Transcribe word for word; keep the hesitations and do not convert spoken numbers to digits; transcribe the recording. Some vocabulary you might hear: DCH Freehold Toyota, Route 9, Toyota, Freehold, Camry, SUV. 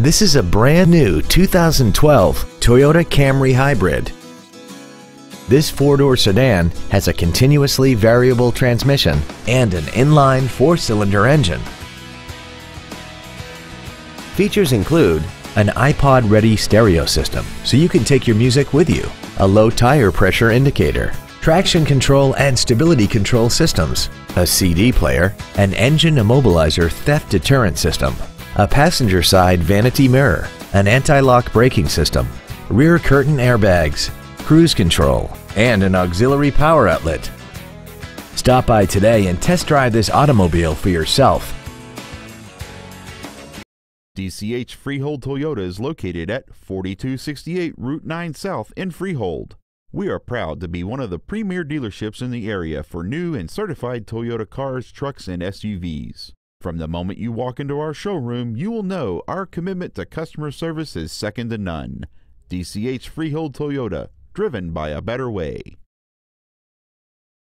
This is a brand new two thousand twelve Toyota Camry Hybrid. This four-door sedan has a continuously variable transmission and an inline four-cylinder engine. Features include an iPod-ready stereo system, so you can take your music with you, a low tire pressure indicator, traction control and stability control systems, a C D player, an engine immobilizer theft deterrent system, a passenger side vanity mirror, an anti-lock braking system, rear curtain airbags, cruise control, and an auxiliary power outlet. Stop by today and test drive this automobile for yourself. D C H Freehold Toyota is located at forty-two sixty-eight Route nine South in Freehold. We are proud to be one of the premier dealerships in the area for new and certified Toyota cars, trucks, and S U Vs. From the moment you walk into our showroom, you will know our commitment to customer service is second to none. D C H Freehold Toyota, driven by a better way.